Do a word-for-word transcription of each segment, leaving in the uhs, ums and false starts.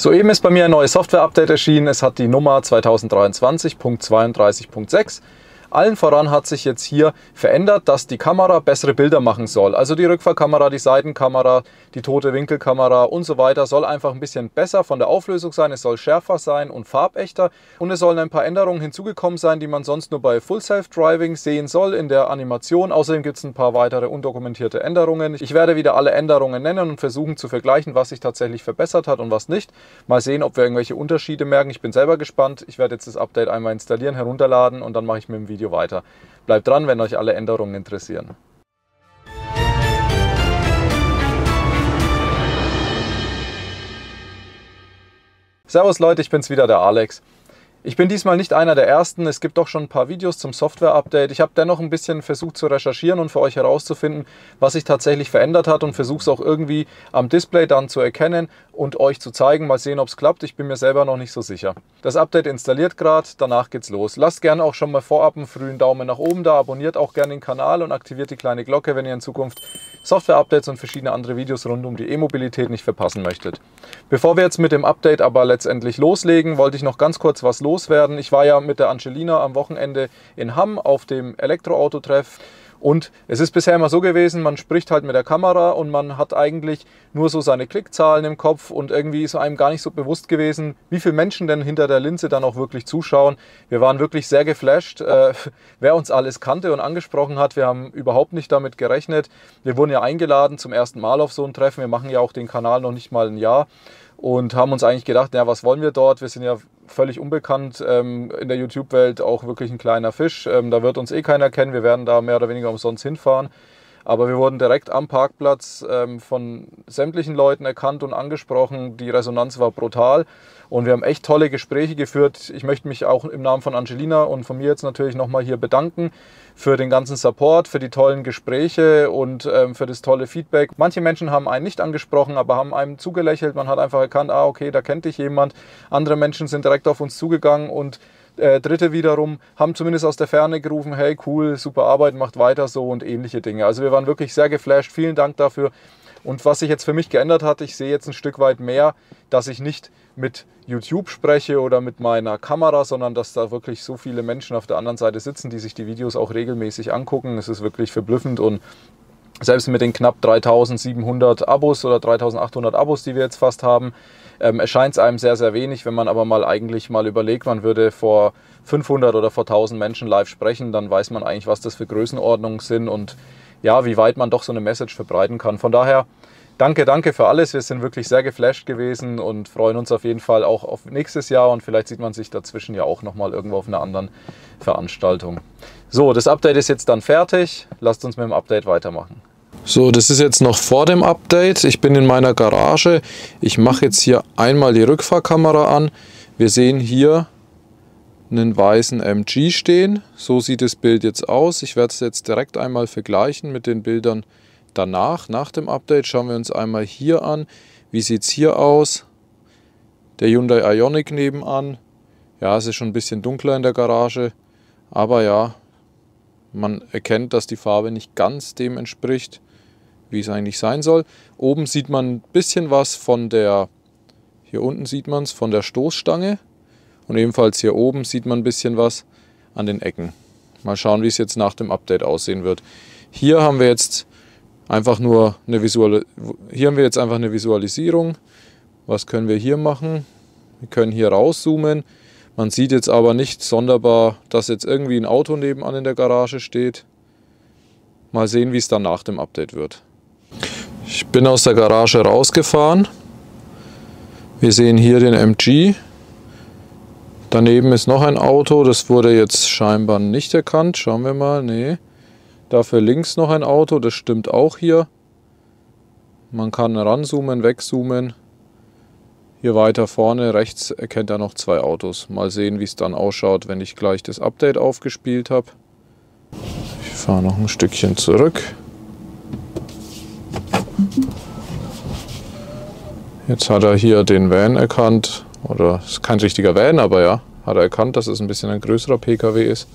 Soeben ist bei mir ein neues Software-Update erschienen. Es hat die Nummer zwanzig dreiundzwanzig Punkt zweiunddreißig Punkt sechs. Allen voran hat sich jetzt hier verändert, dass die Kamera bessere Bilder machen soll. Also die Rückfahrkamera, die Seitenkamera, die tote Winkelkamera und so weiter soll einfach ein bisschen besser von der Auflösung sein. Es soll schärfer sein und farbechter. Und es sollen ein paar Änderungen hinzugekommen sein, die man sonst nur bei Full Self Driving sehen soll in der Animation. Außerdem gibt es ein paar weitere undokumentierte Änderungen. Ich werde wieder alle Änderungen nennen und versuchen zu vergleichen, was sich tatsächlich verbessert hat und was nicht. Mal sehen, ob wir irgendwelche Unterschiede merken. Ich bin selber gespannt. Ich werde jetzt das Update einmal installieren, herunterladen und dann mache ich mit dem Video weiter. Bleibt dran, wenn euch alle Änderungen interessieren. Servus Leute, ich bin's wieder, der Alex. Ich bin diesmal nicht einer der Ersten, es gibt doch schon ein paar Videos zum Software-Update. Ich habe dennoch ein bisschen versucht zu recherchieren und für euch herauszufinden, was sich tatsächlich verändert hat und versuche es auch irgendwie am Display dann zu erkennen und euch zu zeigen. Mal sehen, ob es klappt, ich bin mir selber noch nicht so sicher. Das Update installiert gerade, danach geht's los. Lasst gerne auch schon mal vorab einen frühen Daumen nach oben da, abonniert auch gerne den Kanal und aktiviert die kleine Glocke, wenn ihr in Zukunft Software-Updates und verschiedene andere Videos rund um die E-Mobilität nicht verpassen möchtet. Bevor wir jetzt mit dem Update aber letztendlich loslegen, wollte ich noch ganz kurz was loswerden. Loswerden. Ich war ja mit der Angelina am Wochenende in Hamm auf dem Elektroautotreff und es ist bisher immer so gewesen, man spricht halt mit der Kamera und man hat eigentlich nur so seine Klickzahlen im Kopf und irgendwie ist einem gar nicht so bewusst gewesen, wie viele Menschen denn hinter der Linse dann auch wirklich zuschauen. Wir waren wirklich sehr geflasht, äh, wer uns alles kannte und angesprochen hat. Wir haben überhaupt nicht damit gerechnet. Wir wurden ja eingeladen zum ersten Mal auf so ein Treffen. Wir machen ja auch den Kanal noch nicht mal ein Jahr und haben uns eigentlich gedacht, na, was wollen wir dort? Wir sind ja völlig unbekannt, ähm, in der YouTube-Welt auch wirklich ein kleiner Fisch. Ähm, da wird uns eh keiner kennen, wir werden da mehr oder weniger umsonst hinfahren. Aber wir wurden direkt am Parkplatz ähm, von sämtlichen Leuten erkannt und angesprochen. Die Resonanz war brutal und wir haben echt tolle Gespräche geführt. Ich möchte mich auch im Namen von Angelina und von mir jetzt natürlich nochmal hier bedanken für den ganzen Support, für die tollen Gespräche und ähm, für das tolle Feedback. Manche Menschen haben einen nicht angesprochen, aber haben einem zugelächelt. Man hat einfach erkannt, ah okay, da kennt dich jemand. Andere Menschen sind direkt auf uns zugegangen und Dritte wiederum haben zumindest aus der Ferne gerufen, hey cool, super Arbeit, macht weiter so und ähnliche Dinge. Also wir waren wirklich sehr geflasht, vielen Dank dafür. Und was sich jetzt für mich geändert hat, ich sehe jetzt ein Stück weit mehr, dass ich nicht mit YouTube spreche oder mit meiner Kamera, sondern dass da wirklich so viele Menschen auf der anderen Seite sitzen, die sich die Videos auch regelmäßig angucken. Es ist wirklich verblüffend und selbst mit den knapp dreitausendsiebenhundert Abos oder dreitausendachthundert Abos, die wir jetzt fast haben, ähm, erscheint es einem sehr, sehr wenig. Wenn man aber mal eigentlich mal überlegt, man würde vor fünfhundert oder vor tausend Menschen live sprechen, dann weiß man eigentlich, was das für Größenordnungen sind und ja, wie weit man doch so eine Message verbreiten kann. Von daher, danke, danke für alles. Wir sind wirklich sehr geflasht gewesen und freuen uns auf jeden Fall auch auf nächstes Jahr und vielleicht sieht man sich dazwischen ja auch nochmal irgendwo auf einer anderen Veranstaltung. So, das Update ist jetzt dann fertig. Lasst uns mit dem Update weitermachen. So, das ist jetzt noch vor dem Update. Ich bin in meiner Garage. Ich mache jetzt hier einmal die Rückfahrkamera an. Wir sehen hier einen weißen M G stehen. So sieht das Bild jetzt aus. Ich werde es jetzt direkt einmal vergleichen mit den Bildern danach. Nach dem Update schauen wir uns einmal hier an. Wie sieht es hier aus? Der Hyundai Ioniq nebenan. Ja, es ist schon ein bisschen dunkler in der Garage. Aber ja, man erkennt, dass die Farbe nicht ganz dem entspricht, wie es eigentlich sein soll. Oben sieht man ein bisschen was von der, hier unten sieht man es, von der Stoßstange. Und ebenfalls hier oben sieht man ein bisschen was an den Ecken. Mal schauen, wie es jetzt nach dem Update aussehen wird. Hier haben wir jetzt einfach nur eine Visual- hier haben wir jetzt einfach eine Visualisierung. Was können wir hier machen? Wir können hier rauszoomen. Man sieht jetzt aber nicht sonderbar, dass jetzt irgendwie ein Auto nebenan in der Garage steht. Mal sehen, wie es dann nach dem Update wird. Ich bin aus der Garage rausgefahren. Wir sehen hier den M G. Daneben ist noch ein Auto, das wurde jetzt scheinbar nicht erkannt. Schauen wir mal, nee. Dafür links noch ein Auto, das stimmt auch hier. Man kann ranzoomen, wegzoomen. Hier weiter vorne rechts erkennt er noch zwei Autos. Mal sehen, wie es dann ausschaut, wenn ich gleich das Update aufgespielt habe. Ich fahre noch ein Stückchen zurück. Jetzt hat er hier den Van erkannt. Oder es ist kein richtiger Van, aber ja, hat er erkannt, dass es ein bisschen ein größerer P K W ist.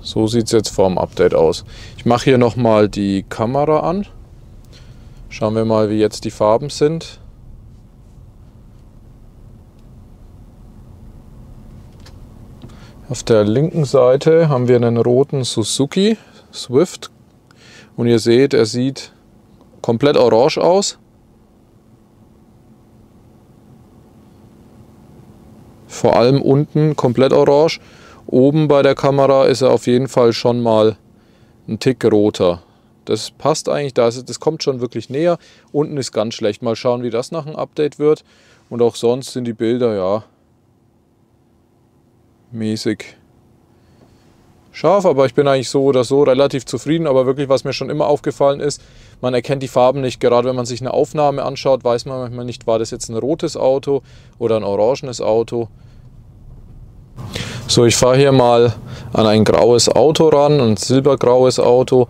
So sieht es jetzt vor dem Update aus. Ich mache hier nochmal die Kamera an. Schauen wir mal, wie jetzt die Farben sind. Auf der linken Seite haben wir einen roten Suzuki Swift und ihr seht, er sieht komplett orange aus. Vor allem unten komplett orange. Oben bei der Kamera ist er auf jeden Fall schon mal ein Tick roter. Das passt eigentlich, das kommt schon wirklich näher. Unten ist ganz schlecht. Mal schauen, wie das nach einem Update wird. Und auch sonst sind die Bilder ja mäßig scharf, aber ich bin eigentlich so oder so relativ zufrieden. Aber wirklich, was mir schon immer aufgefallen ist, man erkennt die Farben nicht. Gerade wenn man sich eine Aufnahme anschaut, weiß man manchmal nicht, war das jetzt ein rotes Auto oder ein orangenes Auto. So, ich fahre hier mal an ein graues Auto ran, ein silbergraues Auto.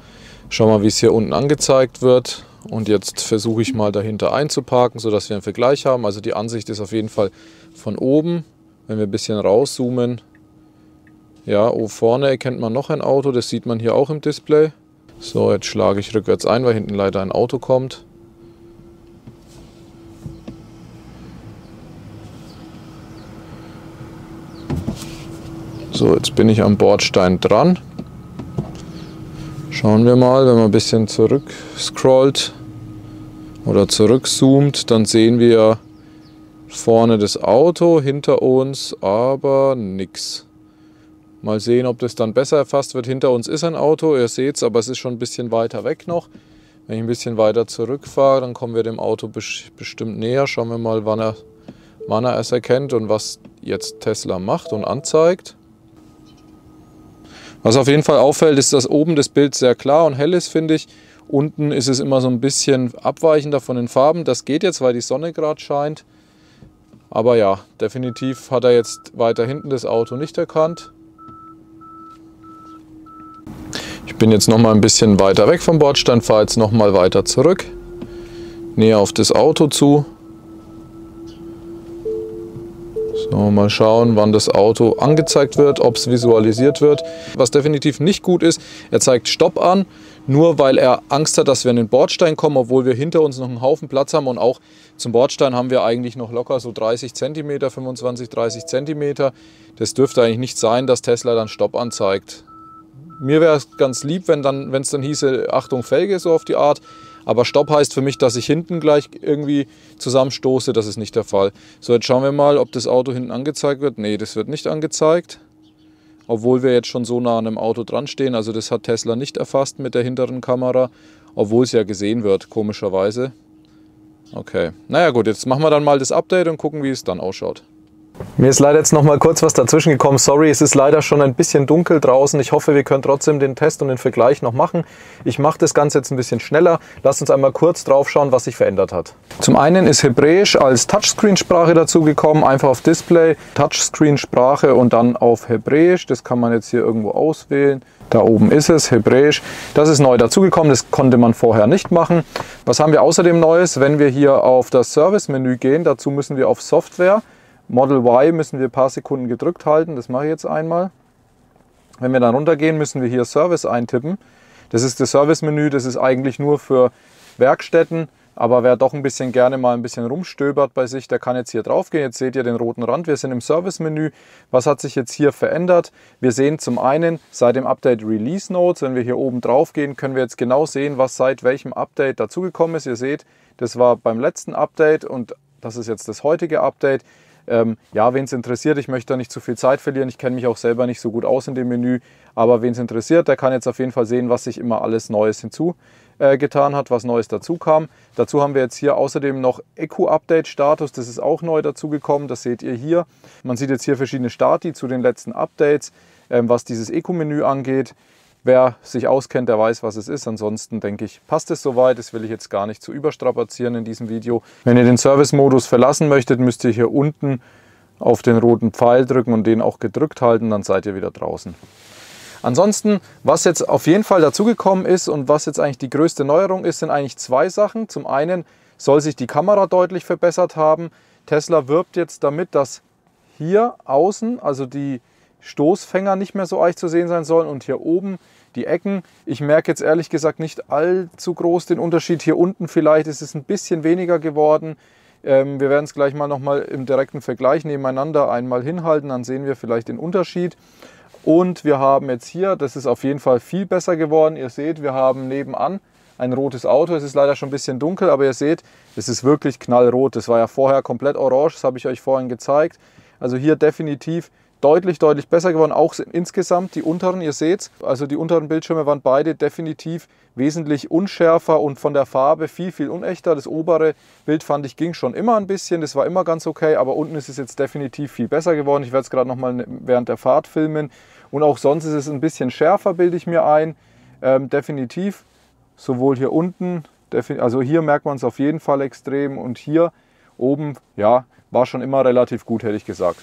Schau mal, wie es hier unten angezeigt wird. Und jetzt versuche ich mal dahinter einzuparken, sodass wir einen Vergleich haben. Also die Ansicht ist auf jeden Fall von oben. Wenn wir ein bisschen rauszoomen, ja, oh, vorne erkennt man noch ein Auto, das sieht man hier auch im Display. So, jetzt schlage ich rückwärts ein, weil hinten leider ein Auto kommt. So, jetzt bin ich am Bordstein dran. Schauen wir mal, wenn man ein bisschen zurück scrollt oder zurückzoomt, dann sehen wir vorne das Auto, hinter uns aber nichts. Mal sehen, ob das dann besser erfasst wird. Hinter uns ist ein Auto, ihr seht es, aber es ist schon ein bisschen weiter weg noch. Wenn ich ein bisschen weiter zurückfahre, dann kommen wir dem Auto bestimmt näher. Schauen wir mal, wann er, wann er es erkennt und was jetzt Tesla macht und anzeigt. Was auf jeden Fall auffällt, ist, dass oben das Bild sehr klar und hell ist, finde ich. Unten ist es immer so ein bisschen abweichender von den Farben. Das geht jetzt, weil die Sonne gerade scheint. Aber ja, definitiv hat er jetzt weiter hinten das Auto nicht erkannt. Ich bin jetzt noch mal ein bisschen weiter weg vom Bordstein, fahre jetzt noch mal weiter zurück, näher auf das Auto zu. So, mal schauen, wann das Auto angezeigt wird, ob es visualisiert wird. Was definitiv nicht gut ist, er zeigt Stopp an, nur weil er Angst hat, dass wir an den Bordstein kommen, obwohl wir hinter uns noch einen Haufen Platz haben. Und auch zum Bordstein haben wir eigentlich noch locker so dreißig Zentimeter, fünfundzwanzig, dreißig Zentimeter. Das dürfte eigentlich nicht sein, dass Tesla dann Stopp anzeigt. Mir wäre es ganz lieb, wenn dann, wenn es dann hieße, Achtung Felge, so auf die Art. Aber Stopp heißt für mich, dass ich hinten gleich irgendwie zusammenstoße. Das ist nicht der Fall. So, jetzt schauen wir mal, ob das Auto hinten angezeigt wird. Nee, das wird nicht angezeigt. Obwohl wir jetzt schon so nah an einem Auto dran stehen. Also das hat Tesla nicht erfasst mit der hinteren Kamera. Obwohl es ja gesehen wird, komischerweise. Okay. Naja gut, jetzt machen wir dann mal das Update und gucken, wie es dann ausschaut. Mir ist leider jetzt noch mal kurz was dazwischen gekommen. Sorry, es ist leider schon ein bisschen dunkel draußen. Ich hoffe, wir können trotzdem den Test und den Vergleich noch machen. Ich mache das Ganze jetzt ein bisschen schneller. Lasst uns einmal kurz drauf schauen, was sich verändert hat. Zum einen ist Hebräisch als Touchscreen-Sprache dazugekommen. Einfach auf Display, Touchscreen-Sprache und dann auf Hebräisch. Das kann man jetzt hier irgendwo auswählen. Da oben ist es, Hebräisch. Das ist neu dazugekommen, das konnte man vorher nicht machen. Was haben wir außerdem Neues? Wenn wir hier auf das Service-Menü gehen, dazu müssen wir auf Software. Model Y müssen wir ein paar Sekunden gedrückt halten, das mache ich jetzt einmal. Wenn wir dann runtergehen, müssen wir hier Service eintippen. Das ist das Service-Menü, das ist eigentlich nur für Werkstätten, aber wer doch ein bisschen gerne mal ein bisschen rumstöbert bei sich, der kann jetzt hier drauf gehen. Jetzt seht ihr den roten Rand, wir sind im Service-Menü. Was hat sich jetzt hier verändert? Wir sehen zum einen seit dem Update Release Notes, wenn wir hier oben drauf gehen, können wir jetzt genau sehen, was seit welchem Update dazugekommen ist. Ihr seht, das war beim letzten Update und das ist jetzt das heutige Update. Ähm, ja, wen es interessiert, ich möchte da nicht zu viel Zeit verlieren, ich kenne mich auch selber nicht so gut aus in dem Menü, aber wen es interessiert, der kann jetzt auf jeden Fall sehen, was sich immer alles Neues hinzugetan äh, hat, was Neues dazu kam. Dazu haben wir jetzt hier außerdem noch Eco-Update-Status, das ist auch neu dazugekommen, das seht ihr hier. Man sieht jetzt hier verschiedene Stati zu den letzten Updates, ähm, was dieses Eco-Menü angeht. Wer sich auskennt, der weiß, was es ist. Ansonsten denke ich, passt es soweit. Das will ich jetzt gar nicht zu überstrapazieren in diesem Video. Wenn ihr den Service-Modus verlassen möchtet, müsst ihr hier unten auf den roten Pfeil drücken und den auch gedrückt halten. Dann seid ihr wieder draußen. Ansonsten, was jetzt auf jeden Fall dazugekommen ist und was jetzt eigentlich die größte Neuerung ist, sind eigentlich zwei Sachen. Zum einen soll sich die Kamera deutlich verbessert haben. Tesla wirbt jetzt damit, dass hier außen, also die Stoßfänger nicht mehr so eich zu sehen sein sollen und hier oben die Ecken. Ich merke jetzt ehrlich gesagt nicht allzu groß den Unterschied. Hier unten vielleicht ist es ein bisschen weniger geworden. Ähm, wir werden es gleich mal nochmal im direkten Vergleich nebeneinander einmal hinhalten, dann sehen wir vielleicht den Unterschied. Und wir haben jetzt hier, das ist auf jeden Fall viel besser geworden, ihr seht, wir haben nebenan ein rotes Auto. Es ist leider schon ein bisschen dunkel, aber ihr seht, es ist wirklich knallrot. Das war ja vorher komplett orange, das habe ich euch vorhin gezeigt. Also hier definitiv deutlich, deutlich besser geworden, auch insgesamt die unteren, ihr seht es. Also die unteren Bildschirme waren beide definitiv wesentlich unschärfer und von der Farbe viel, viel unechter. Das obere Bild fand ich ging schon immer ein bisschen, das war immer ganz okay, aber unten ist es jetzt definitiv viel besser geworden. Ich werde es gerade nochmal während der Fahrt filmen und auch sonst ist es ein bisschen schärfer, bilde ich mir ein, ähm, definitiv. Sowohl hier unten, also hier merkt man es auf jeden Fall extrem und hier oben, ja, war schon immer relativ gut, hätte ich gesagt.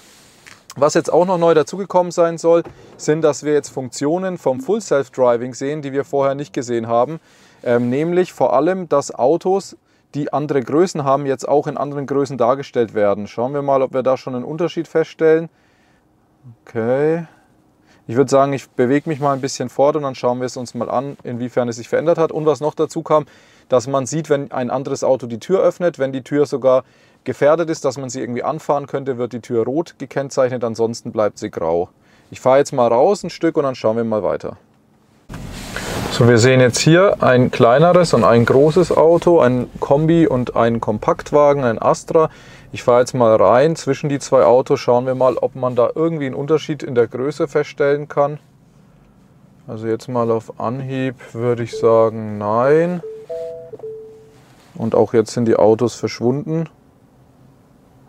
Was jetzt auch noch neu dazugekommen sein soll, sind, dass wir jetzt Funktionen vom Full Self Driving sehen, die wir vorher nicht gesehen haben. Ähm, nämlich vor allem, dass Autos, die andere Größen haben, jetzt auch in anderen Größen dargestellt werden. Schauen wir mal, ob wir da schon einen Unterschied feststellen. Okay. Ich würde sagen, ich bewege mich mal ein bisschen fort und dann schauen wir es uns mal an, inwiefern es sich verändert hat. Und was noch dazu kam, dass man sieht, wenn ein anderes Auto die Tür öffnet, wenn die Tür sogar gefährdet ist, dass man sie irgendwie anfahren könnte, wird die Tür rot gekennzeichnet, ansonsten bleibt sie grau. Ich fahre jetzt mal raus ein Stück und dann schauen wir mal weiter. So, wir sehen jetzt hier ein kleineres und ein großes Auto, ein Kombi und ein Kompaktwagen, ein Astra. Ich fahre jetzt mal rein zwischen die zwei Autos, schauen wir mal, ob man da irgendwie einen Unterschied in der Größe feststellen kann. Also jetzt mal auf Anhieb würde ich sagen, nein. Und auch jetzt sind die Autos verschwunden.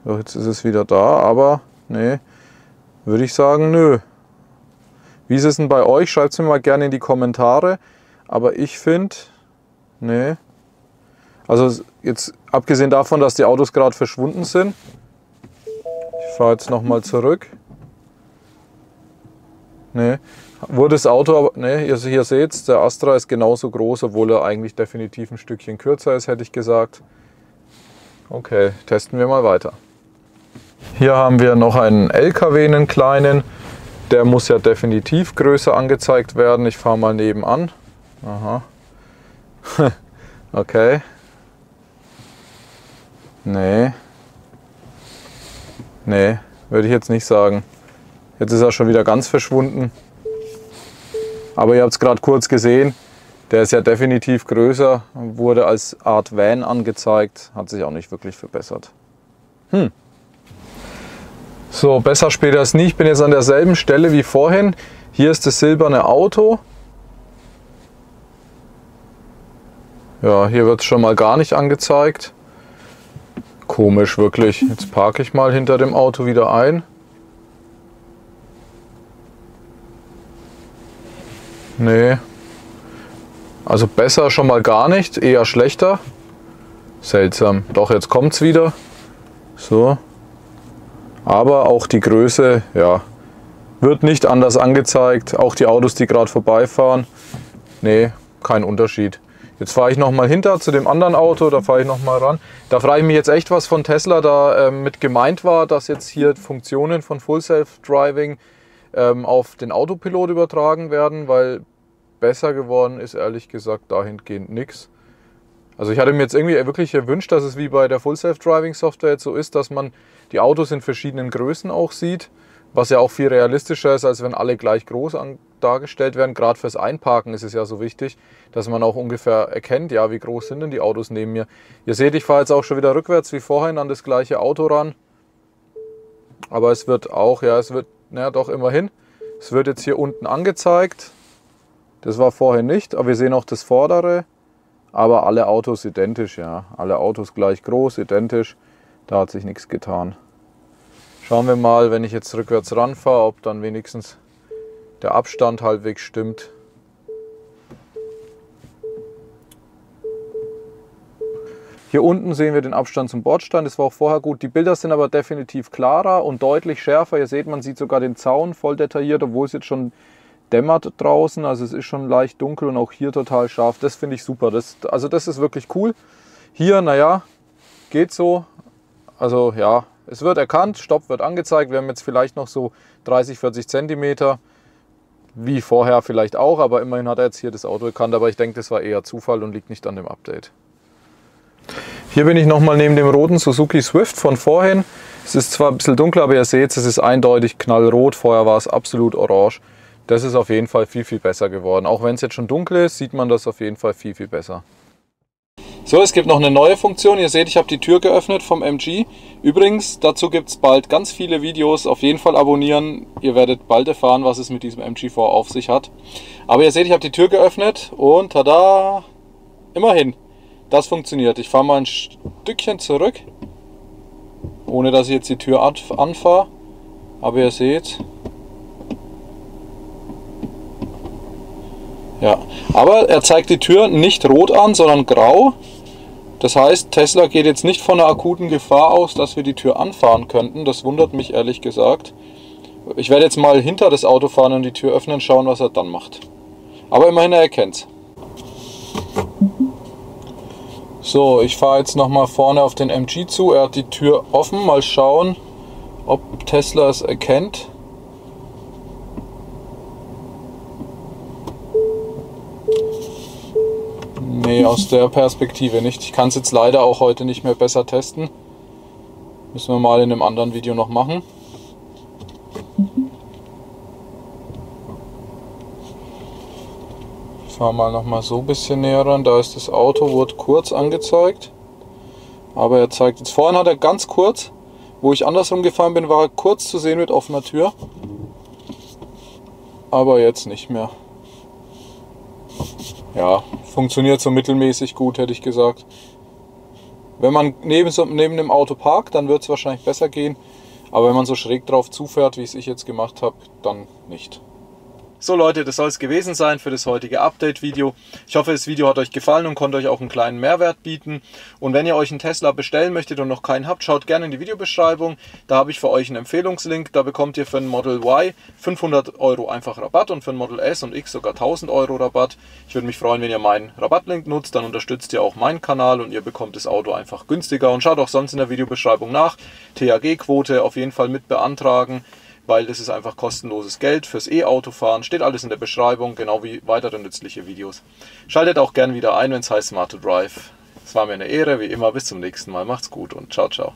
Doch, jetzt ist es wieder da, aber nee, würde ich sagen, nö. Wie ist es denn bei euch? Schreibt es mir mal gerne in die Kommentare. Aber ich finde, nee. Also jetzt abgesehen davon, dass die Autos gerade verschwunden sind. Ich fahre jetzt nochmal zurück. Nee, wurde das Auto, aber nee, ihr, ihr seht es, der Astra ist genauso groß, obwohl er eigentlich definitiv ein Stückchen kürzer ist, hätte ich gesagt. Okay, testen wir mal weiter. Hier haben wir noch einen L K W, einen kleinen. Der muss ja definitiv größer angezeigt werden. Ich fahre mal nebenan. Aha. Okay. Nee. Nee, würde ich jetzt nicht sagen. Jetzt ist er schon wieder ganz verschwunden. Aber ihr habt es gerade kurz gesehen. Der ist ja definitiv größer. Wurde als Art Van angezeigt. Hat sich auch nicht wirklich verbessert. Hm. So, besser später als nie. Ich bin jetzt an derselben Stelle wie vorhin. Hier ist das silberne Auto. Ja, hier wird es schon mal gar nicht angezeigt. Komisch, wirklich. Jetzt parke ich mal hinter dem Auto wieder ein. Nee. Also besser schon mal gar nicht, eher schlechter. Seltsam. Doch, jetzt kommt es wieder. So. Aber auch die Größe, ja, wird nicht anders angezeigt. Auch die Autos, die gerade vorbeifahren, nee, kein Unterschied. Jetzt fahre ich nochmal hinter zu dem anderen Auto, da fahre ich nochmal ran. Da frage ich mich jetzt echt, was von Tesla da äh, mit gemeint war, dass jetzt hier Funktionen von Full Self Driving ähm, auf den Autopilot übertragen werden, weil besser geworden ist ehrlich gesagt dahingehend nichts. Also ich hatte mir jetzt irgendwie wirklich gewünscht, dass es wie bei der Full Self Driving Software jetzt so ist, dass man die Autos in verschiedenen Größen auch sieht, was ja auch viel realistischer ist, als wenn alle gleich groß dargestellt werden. Gerade fürs Einparken ist es ja so wichtig, dass man auch ungefähr erkennt, ja, wie groß sind denn die Autos neben mir. Ihr seht, ich fahre jetzt auch schon wieder rückwärts wie vorhin an das gleiche Auto ran. Aber es wird auch, ja, es wird, naja, doch immerhin, es wird jetzt hier unten angezeigt. Das war vorhin nicht, aber wir sehen auch das vordere. Aber alle Autos identisch, ja. Alle Autos gleich groß, identisch. Da hat sich nichts getan. Schauen wir mal, wenn ich jetzt rückwärts ranfahre, ob dann wenigstens der Abstand halbwegs stimmt. Hier unten sehen wir den Abstand zum Bordstein. Das war auch vorher gut. Die Bilder sind aber definitiv klarer und deutlich schärfer. Ihr seht, man sieht sogar den Zaun voll detailliert, obwohl es jetzt schon dämmert draußen, also es ist schon leicht dunkel und auch hier total scharf. Das finde ich super. Das, also das ist wirklich cool. Hier, naja, geht so. Also ja, es wird erkannt, Stopp wird angezeigt. Wir haben jetzt vielleicht noch so dreißig, vierzig Zentimeter, wie vorher vielleicht auch, aber immerhin hat er jetzt hier das Auto erkannt. Aber ich denke, das war eher Zufall und liegt nicht an dem Update. Hier bin ich nochmal neben dem roten Suzuki Swift von vorhin. Es ist zwar ein bisschen dunkler, aber ihr seht, es ist eindeutig knallrot. Vorher war es absolut orange. Das ist auf jeden Fall viel, viel besser geworden. Auch wenn es jetzt schon dunkel ist, sieht man das auf jeden Fall viel, viel besser. So, es gibt noch eine neue Funktion. Ihr seht, ich habe die Tür geöffnet vom M G. Übrigens, dazu gibt es bald ganz viele Videos. Auf jeden Fall abonnieren. Ihr werdet bald erfahren, was es mit diesem M G vier auf sich hat. Aber ihr seht, ich habe die Tür geöffnet und tada! Immerhin, das funktioniert. Ich fahre mal ein Stückchen zurück, ohne dass ich jetzt die Tür anfahre. Aber ihr seht... Ja, aber er zeigt die Tür nicht rot an, sondern grau. Das heißt, Tesla geht jetzt nicht von einer akuten Gefahr aus, dass wir die Tür anfahren könnten. Das wundert mich ehrlich gesagt. Ich werde jetzt mal hinter das Auto fahren und die Tür öffnen, schauen, was er dann macht. Aber immerhin, er erkennt's. So, ich fahre jetzt nochmal vorne auf den M G zu. Er hat die Tür offen. Mal schauen, ob Tesla es erkennt. Nee, aus der Perspektive nicht. Ich kann es jetzt leider auch heute nicht mehr besser testen. Müssen wir mal in einem anderen Video noch machen. Ich fahre mal noch mal so ein bisschen näher ran. Da ist das Auto, wurde kurz angezeigt. Aber er zeigt jetzt. Vorhin hat er ganz kurz, wo ich andersrum gefahren bin, war er kurz zu sehen mit offener Tür. Aber jetzt nicht mehr. Ja, funktioniert so mittelmäßig gut, hätte ich gesagt. Wenn man neben, so, neben dem Auto parkt, dann wird es wahrscheinlich besser gehen. Aber wenn man so schräg drauf zufährt, wie es ich jetzt gemacht habe, dann nicht. So Leute, das soll es gewesen sein für das heutige Update-Video. Ich hoffe, das Video hat euch gefallen und konnte euch auch einen kleinen Mehrwert bieten. Und wenn ihr euch einen Tesla bestellen möchtet und noch keinen habt, schaut gerne in die Videobeschreibung. Da habe ich für euch einen Empfehlungslink. Da bekommt ihr für ein Model Y fünfhundert Euro einfach Rabatt und für ein Model S und X sogar tausend Euro Rabatt. Ich würde mich freuen, wenn ihr meinen Rabattlink nutzt. Dann unterstützt ihr auch meinen Kanal und ihr bekommt das Auto einfach günstiger. Und schaut auch sonst in der Videobeschreibung nach. T H G-Quote auf jeden Fall mit beantragen, weil das ist einfach kostenloses Geld fürs E-Autofahren. Steht alles in der Beschreibung, genau wie weitere nützliche Videos. Schaltet auch gern wieder ein, wenn es heißt Smart to Drive. Es war mir eine Ehre, wie immer. Bis zum nächsten Mal. Macht's gut und ciao, ciao.